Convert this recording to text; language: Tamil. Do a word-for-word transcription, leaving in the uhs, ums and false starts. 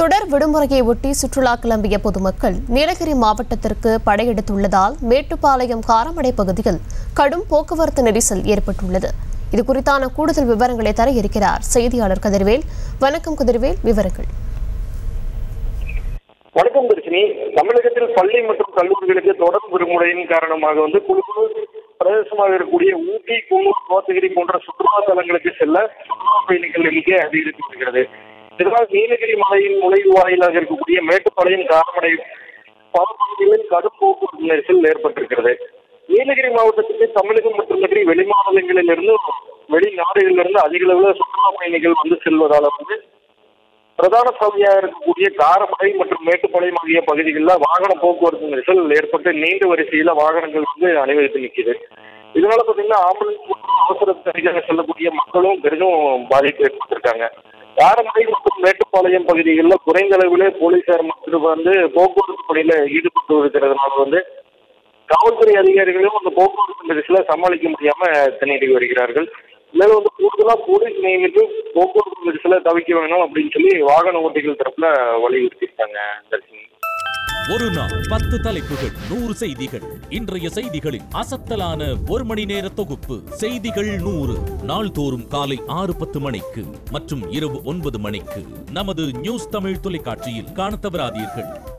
தொடர் விடுமுறையை ஒட்டி சுற்றுலா கிளம்பிய பொதுமக்கள் நீலகிரி மாவட்டத்திற்கு படையெடுத்துள்ளதால் மேட்டுப்பாளையம் காரமடை பகுதியில் கடும் போக்குவரத்து நெரிசல் ஏற்பட்டுள்ளது. இது குறித்தான கூடுதல் விவரங்களை தர இருக்கிறார் செய்தியாளர் கதிர்வேல். வணக்கம் கதிர்வேல், விவரங்கள். வணக்கம் தர்ஷினி. தமிழகத்தில் பள்ளி மற்றும் கல்லூரிகளுக்கு தொடர் விடுமுறையின் காரணமாக வந்து பிரதேசமாக இருக்கக்கூடிய ஊட்டி, கூனூர், கோத்தகிரி போன்ற சுற்றுலா தலங்களுக்கு செல்ல சுற்றுலா பயணிகள் எண்ணிக்கை அதிகரித்திருக்கிறது. இதனால் நீலகிரி மலையின் நுழைவு வாயிலாக இருக்கக்கூடிய மேட்டுப்பாளையம் காரமடை பல பகுதிகளில் கடும் போக்குவரத்து நெரிசல் ஏற்பட்டிருக்கிறது. நீலகிரி மாவட்டத்திற்கு தமிழகம் மற்றும் வெளிமாநிலங்களில் இருந்து வெளிநாடுகளிலிருந்து அதிக அளவுல சுற்றுலா பயணிகள் வந்து செல்வதால் வந்து பிரதான பகுதியாக இருக்கக்கூடிய காரமடை மற்றும் மேட்டுப்பாளையம் ஆகிய பகுதிகளில் வாகன போக்குவரத்து நெரிசல் ஏற்பட்டு நீண்ட வரிசையில வாகனங்கள் வந்து அனுமதித்து நிற்கிறது. இதனால பார்த்தீங்கன்னா ஆம்புலன்ஸ் மற்றும் அவசர தனியாக செல்லக்கூடிய மக்களும் பெரிதும் பாதிப்பு ஏற்பட்டிருக்காங்க. காரமடை மற்றும் மேட்டுப்பாளையம் பகுதிகளில் குறைந்த அளவிலே போலீசார் மற்றும் வந்து போக்குவரத்து பணியில ஈடுபட்டு இருக்கிறதுனால வந்து காவல்துறை அதிகாரிகளும் அந்த போக்குவரத்து நெரிசலை சமாளிக்க முடியாம திணறி வருகிறார்கள். மேலும் வந்து கூடுதலா போலீஸ் நியமித்து போக்குவரத்து நெரிசலை தவிர்க்க வேணும் அப்படின்னு சொல்லி வாகன ஓட்டிகள் தரப்புல வலியுறுத்தியிருக்காங்க. ஒரு நாள் பத்து தலைப்புகள், நூறு செய்திகள். இன்றைய செய்திகளின் அசத்தலான ஒரு மணி நேர தொகுப்பு செய்திகள் நூறு. நாள்தோறும் காலை ஆறு பத்து மணிக்கு மற்றும் இரவு ஒன்பது மணிக்கு நமது நியூஸ் தமிழ் தொலைக்காட்சியில் காண தவறாதீர்கள்.